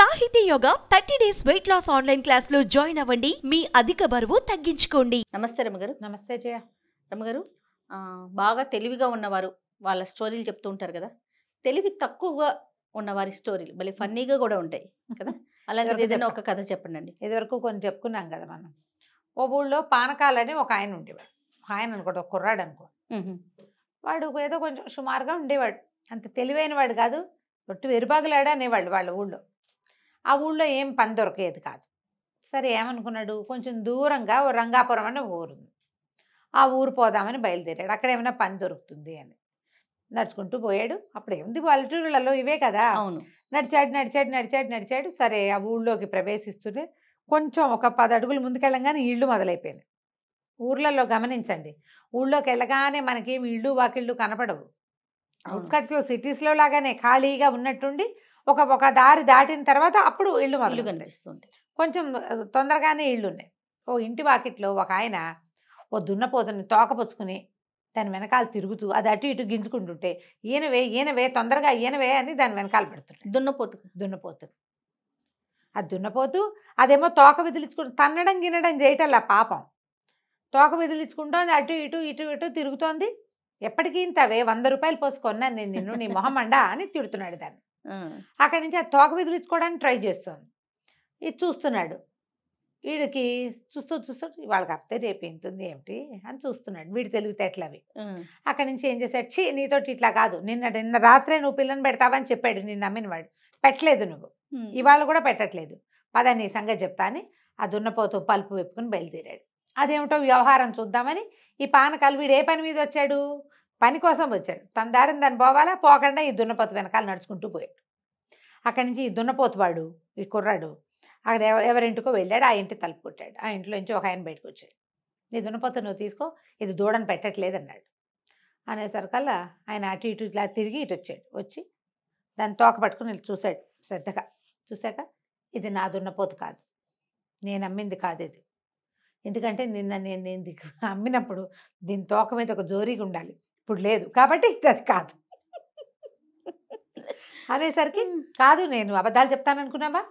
సాహితీ Yoga 30 days weight loss online class లో join అవ్వండి. మీ అధిక బరువు తగ్గించుకోండి. నమస్తే రమగారు. నమస్తే జయ. రమగారు బాగా తెలివిగా ఉన్నవారు వాళ్ళ స్టోరీలు చెప్తూ ఉంటారు కదా, తెలివి తక్కువగా ఉన్నవారి స్టోరీలు భలే ఫన్నీగా కూడా ఉంటాయి కదా, అలాంటిది ఏదైనా ఒక కథ చెప్పండి. ఇదివరకు కొన్ని చెప్పుకున్నాం కదా మనం. ఓ ఊళ్ళో పానకాలని ఒక ఆయన ఉండేవాడు. ఆయన అనుకోడు, ఒక కుర్రాడు అనుకో, వాడు ఏదో కొంచెం సుమారుగా ఉండేవాడు, అంత తెలివైన వాడు కాదు, ఒట్టు వెరుబాగులాడా అనేవాళ్ళు వాళ్ళ ఊళ్ళో. ఆ ఊళ్ళో ఏం పని దొరికేది కాదు. సరే ఏమనుకున్నాడు, కొంచెం దూరంగా ఓ రంగాపురం అనే ఊరు ఉంది, ఆ ఊరు పోదామని బయలుదేరాడు. అక్కడ ఏమైనా పని దొరుకుతుంది అని నడుచుకుంటూ పోయాడు. అప్పుడు ఏముంది, పల్లెటూళ్ళలో ఇవే కదా. అవును, నడిచాడు. సరే ఆ ఊళ్ళోకి ప్రవేశిస్తూనే కొంచెం ఒక 10 అడుగులు ముందుకెళ్ళంగానే ఇళ్ళు మొదలైపోయినాయి. ఊర్లలో గమనించండి, ఊళ్ళోకి వెళ్ళగానే మనకేమి ఇళ్ళు వాకిళ్ళు కనపడవు. అవుట్స్కట్స్లో సిటీస్లో లాగానే ఖాళీగా ఉన్నట్టుండి ఒక దారి దాటిన తర్వాత అప్పుడు ఇళ్ళు మొదలు కనిపిస్తుంది. కొంచెం తొందరగానే ఇళ్ళు ఉన్నాయి. ఓ ఇంటి వాకిట్లో ఒక ఆయన ఓ దున్నపోతుని తోకపుచ్చుకుని దాని వెనకాల తిరుగుతూ అది అటు ఇటు గింజుకుంటుంటే ఈయనవే తొందరగా ఈయనవే అని దాని వెనకాల పెడుతుంటాడు. దున్నపోతుని అది దున్నపోతు అదేమో తోక విదిలించుకుంటూ తన్నడం గినడం చేయటల్లా పాపం. తోక విదిలించుకుంటోంది, అటు ఇటు తిరుగుతోంది. ఎప్పటికీ ఇంత అవే 100 రూపాయలు పోసుకున్నాను నేను నిన్ను, నీ మొహమండా అని తిడుతున్నాడు దాన్ని. అక్కడి నుంచి ఆ తోక విదిలించుకోవడానికి ట్రై చేస్తుంది. ఇది చూస్తున్నాడు, వీడికి చూస్తూ వాళ్ళ కప్తే రేపు ఏంటుంది ఏమిటి అని చూస్తున్నాడు. వీడి తెలివితేటలు అవి. అక్కడి నుంచి ఏం చేశాడు, ఛీ నీతోటి ఇట్లా కాదు, నిన్న రాత్రే నువ్వు పిల్లని పెడతావని చెప్పాడు, నిన్ను నమ్మిన వాడు. పెట్టలేదు నువ్వు, ఇవాళ కూడా పెట్టట్లేదు, పద నీ సంగతి చెప్తా అని ఆ దున్నపోతూ పలుపు వెప్పుకుని బయలుదేరాడు. అదేమిటో వ్యవహారం చూద్దామని ఈ పానకాలు, వీడు ఏ పని మీద వచ్చాడు, పని కోసం వచ్చాడు, తన దారిని దాన్ని పోవాలా, పోకుండా ఈ దున్నపోతు వెనకాల నడుచుకుంటూ పోయాడు. అక్కడి నుంచి ఈ దున్నపోతువాడు ఈ కుర్రాడు అక్కడ ఎవరింటికో వెళ్ళాడు. ఆ ఇంటి తలుపు కొట్టాడు. ఆ ఇంట్లో నుంచి ఒక ఆయన బయటకు వచ్చాడు. ఈ దున్నపోతు నువ్వు తీసుకో, ఇది దూడని పెట్టట్లేదు అన్నాడు. అనేసరికల్లా ఆయన అటు ఇటు ఇలా తిరిగి ఇటు వచ్చాడు. వచ్చి దాన్ని తోక పట్టుకుని చూశాడు శ్రద్ధగా. చూశాక ఇది నా దున్నపోతు కాదు, నేను అమ్మింది కాదు ఇది, ఎందుకంటే నిన్న నేను అమ్మినప్పుడు దీని తోక మీద ఒక జోరీగా ఉండాలి, ఇప్పుడు లేదు కాబట్టి అది కాదు అనేసరికి, కాదు నేను అబద్ధాలు చెప్తాను అనుకున్నావా,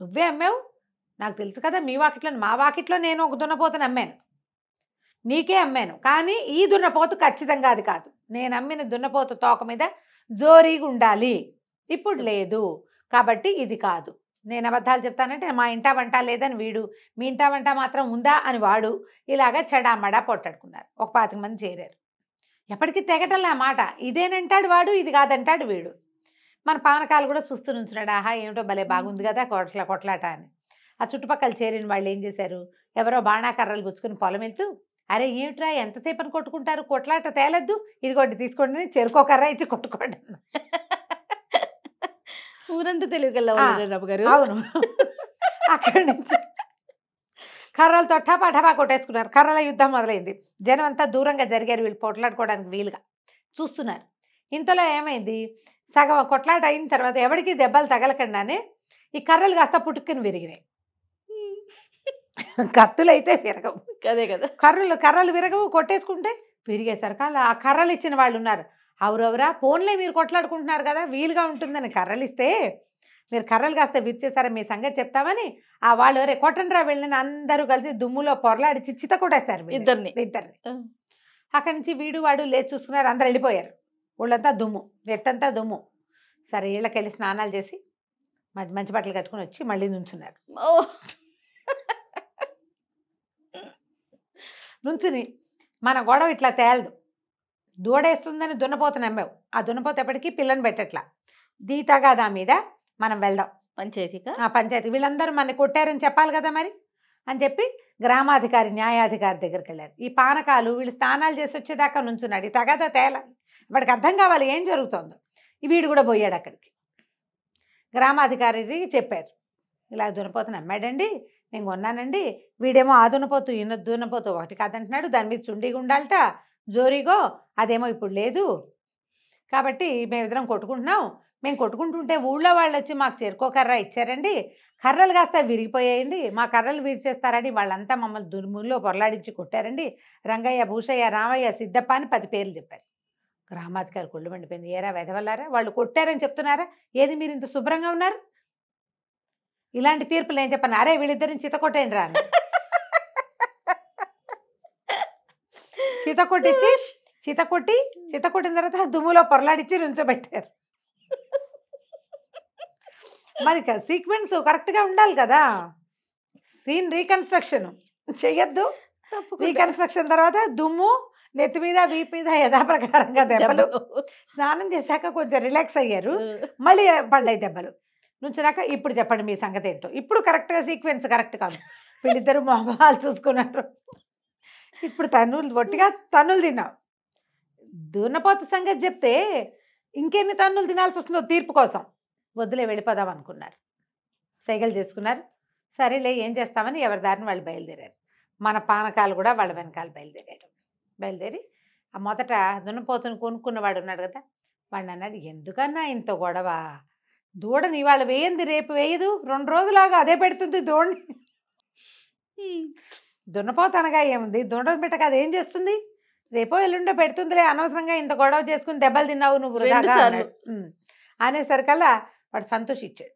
నువ్వే అమ్మావు, నాకు తెలుసు కదా, మా వాకిట్లో నేను ఒక దున్నపోతుని అమ్మాను, నీకే అమ్మాను, కానీ ఈ దున్నపోతు ఖచ్చితంగా అది కాదు, నేను అమ్మిన దున్నపోతు తోక మీద జోరీగా ఉండాలి, ఇప్పుడు లేదు కాబట్టి ఇది కాదు. నేను అబద్ధాలు చెప్తానంటే మా ఇంటా వంట లేదని వీడు, మీ ఇంటా వంట మాత్రం ఉందా అని వాడు, ఇలాగా చెడామడా పొట్టాడుకున్నారు. ఒక 25 మంది చేరారు. ఎప్పటికీ తెగటల్లా మాట, ఇదేనంటాడు వాడు, ఇది కాదంటాడు వీడు. మన పానకాలు కూడా చూస్తూ నుంచున్నాడు. ఆహా ఏమిటో భలే బాగుంది కదా కొట్లాట అని. ఆ చుట్టుపక్కల చేరిన వాళ్ళు ఏం చేశారు, ఎవరో బాణాకర్రలు గుచ్చుకుని పొలం వెళ్తూ, అరే ఏమిట్రా ఎంతసేపని కొట్టుకుంటారు, కొట్లాట తేలద్దు, ఇదిగోండి తీసుకోండి, చెరుకోకర్ర ఇచ్చి కొట్టుకోండి. ఊరంతా తెలివికెళ్ళారు. అవును, అక్కడి నుంచి కర్రలతో ఠాపా కొట్టేసుకున్నారు. కర్రల యుద్ధం మొదలైంది. జనం అంతా దూరంగా జరిగారు, వీళ్ళు పొట్లాడుకోవడానికి వీలుగా చూస్తున్నారు. ఇంతలో ఏమైంది, సగం కొట్లాట అయిన తర్వాత ఎవరికి దెబ్బలు తగలకుండానే ఈ కర్రలు కాస్త పుట్టుకుని విరిగినాయి. కత్తులైతే విరగవు అదే కదా, కర్రలు విరగవు. కొట్టేసుకుంటే విరిగేసరికి అలా ఆ కర్రలు ఇచ్చిన వాళ్ళు ఉన్నారు. అవురవురా ఫోన్లే మీరు కొట్లాడుకుంటున్నారు కదా, వీలుగా ఉంటుందని కర్రలు ఇస్తే మీరు కర్రలు కాస్త విరిచేసారా, మీ సంగతి చెప్తామని ఆ వాళ్ళు రే కొట్టండ్రా వెళ్ళిన అందరూ కలిసి దుమ్ములో పొరలాడి చిచ్చిత కొట్టేస్తారు ఇద్దరిని. అక్కడి నుంచి వీడు వాడు లేచి చూసుకున్నారు, అందరు వెళ్ళిపోయారు. వాళ్ళంతా దుమ్ము, నెట్టంతా దుమ్ము. సరే వీళ్ళకి వెళ్ళి స్నానాలు చేసి మంచి బట్టలు కట్టుకుని వచ్చి మళ్ళీ నుంచున్నారు. నుంచుని మన గొడవ ఇట్లా తేలదు, దూడేస్తుందని దున్నపోతు నమ్మావు, ఆ దున్నపోతు ఎప్పటికీ పిల్లని పెట్టట్లా, దీతగా దా మీద మనం వెళ్దాం పంచాయతీ, వీళ్ళందరూ మన కొట్టారని చెప్పాలి కదా మరి అని చెప్పి గ్రామాధికారి న్యాయాధికారి దగ్గరికి వెళ్ళారు. ఈ పానకాలు వీళ్ళు స్నానాలు చేసి వచ్చేదాకా నుంచున్నాడు. ఈ తగాదా తేలాలి, వాడికి అర్థం కావాలి ఏం జరుగుతుందో. వీడు కూడా పోయాడు అక్కడికి. గ్రామాధికారికి చెప్పారు, ఇలా దున్నపోతుని అమ్మాడండి నేను కొన్నానండి, వీడేమో ఆ దున్నపోతు ఈయన దున్నపోతు ఒకటి కాదంటున్నాడు, దాని మీద చుండీగా ఉండాలట జోరీగో, అదేమో ఇప్పుడు లేదు కాబట్టి మేమిద్దరం కొట్టుకుంటున్నాం, మేము కొట్టుకుంటుంటే ఊళ్ళో వాళ్ళు వచ్చి మాకు చెరుకోకర్ర ఇచ్చారండి, కర్రలు కాస్త విరిగిపోయాయండి, మా కర్రలు విరిచేస్తారని వాళ్ళంతా మమ్మల్ని దుర్ముల్లో పొరలాడించి కొట్టారండి, రంగయ్య భూషయ్య రామయ్య సిద్ధప్ప అని 10 పేర్లు చెప్పారు. గ్రామాధికారి కొళ్ళు మండిపోయింది. ఏరా వెధవల్లారా, వాళ్ళు కొట్టారని చెప్తున్నారా, ఏది మీరు ఇంత శుభ్రంగా ఉన్నారు, ఇలాంటి తీర్పులు ఏం చెప్పాను, అరే వీళ్ళిద్దరిని చితకొట్టేయండి రా, చితకొట్టిన తర్వాత దుమ్ములో పొరలాడిచ్చి రుంచబెట్టారు. మరి సీక్వెన్స్ కరెక్ట్గా ఉండాలి కదా, సీన్ రీకన్స్ట్రక్షన్ చెయ్యొద్దు, రీకన్స్ట్రక్షన్ తర్వాత దుమ్ము నెత్తి మీద వీపు మీద యథాప్రకారంగా దెబ్బలు, స్నానం చేశాక కొంచెం రిలాక్స్ అయ్యారు, మళ్ళీ పడ్డాయి దెబ్బలు నుంచినాక. ఇప్పుడు చెప్పండి మీ సంగతి ఏంటో. ఇప్పుడు కరెక్ట్గా సీక్వెన్స్ కరెక్ట్ కాదు, వీళ్ళిద్దరు మొహాలు చూసుకున్నారు. ఇప్పుడు తన్నులు ఒట్టిగా తన్నులు తిన్నాం. దున్నపోత సంగతి చెప్తే ఇంకెన్ని తన్నులు తినాల్సి వస్తుందో తీర్పు కోసం. వద్దులే వెళ్ళిపోదాం అనుకున్నారు, సైకిల్ చేసుకున్నారు. సరేలే ఏం చేస్తామని ఎవరి దారిని వాళ్ళు బయలుదేరారు. మన పానకాలు కూడా వాళ్ళ వెనకాల బయలుదేరి ఆ మొదట దున్నపోతుని కొనుక్కున్నవాడు ఉన్నాడు కదా, వాడిని అన్నాడు, ఎందుకన్నా ఇంత గొడవ, దూడని ఇవాళ వేయింది రేపు వేయదు, 2 రోజులాగా అదే పెడుతుంది దూడని. దున్నపోత అనగా ఏముంది, దూడని పెట్టక అది ఏం చేస్తుంది, రేపో ఎల్లుండో పెడుతుందిలే, అనవసరంగా ఇంత గొడవ చేసుకుని దెబ్బలు తిన్నావు నువ్వు వృధాగా అనేసరికల్లా వాడు సంతోషించాడు.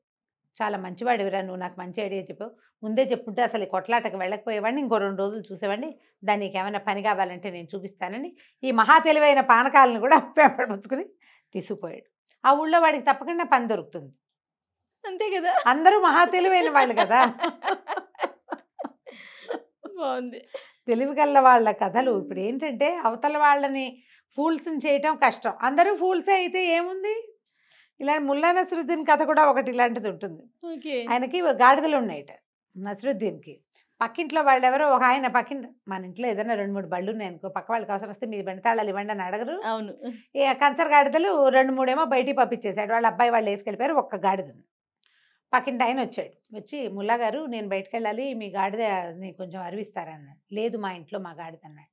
చాలా మంచివాడివిరా నువ్వు, నాకు మంచి ఐడియా చెప్పావు, ముందే చెప్పుంటే అసలు ఈ కొట్లాటకు వెళ్ళకపోయేవాడిని, ఇంకో 2 రోజులు చూసేవాడిని, దానికి ఏమైనా పని కావాలంటే నేను చూపిస్తానని ఈ మహా తెలివైన పానకాలను కూడా పెంపొచ్చుకుని తీసుకుపోయాడు. ఆ ఊళ్ళో వాడికి తప్పకుండా పని దొరుకుతుంది అంతే కదా, అందరూ మహా తెలివైన వాళ్ళు కదా. బాగుంది, తెలివి గల్ల వాళ్ళ కథలు. ఇప్పుడు ఏంటంటే అవతల వాళ్ళని ఫూల్స్ని చేయటం కష్టం, అందరూ ఫూల్సే అయితే ఏముంది. ఇలాంటి ముల్లా నసరుద్దీన్ కథ కూడా ఒకటి ఇలాంటిది ఉంటుంది. ఆయనకి గాడిదలు ఉన్నాయట నసరుద్దీన్కి. పక్కింట్లో వాళ్ళు ఎవరో ఒక ఆయన, మన ఇంట్లో ఏదైనా 2-3 బళ్ళు ఉన్నాయనుకో, పక్క వాళ్ళకి అవసరం వస్తే మీ బండితాళాలు ఇవ్వండి అని అడగరు. అవును, కంచర్ గాడిదలు 2-3 ఏమో బయటికి పంపించేశాడు, వాళ్ళ అబ్బాయి వాళ్ళు వేసుకెళ్ళిపోయారు. ఒక్క గాడిద పక్కింటి ఆయన వచ్చాడు, వచ్చి ముల్లా గారు నేను బయటకు వెళ్ళాలి, మీ గాడిదని కొంచెం అరివిస్తారన్నాడు. లేదు మా ఇంట్లో మా గాడిద అన్నాడు.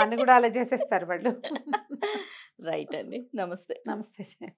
మన కూడా అలా చేసేస్తారు వాళ్ళు. రైట్ అండి, నమస్తే. నమస్తే.